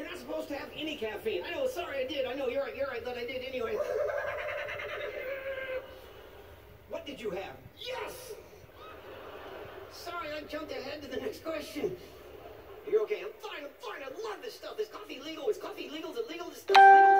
You're not supposed to have any caffeine. I know, sorry I did. I know, you're right, but I did anyway. What did you have? Yes! Sorry, I jumped ahead to the next question. You're okay, I'm fine, I love this stuff. Is coffee legal? Is coffee legal? Is it legal? Is it legal?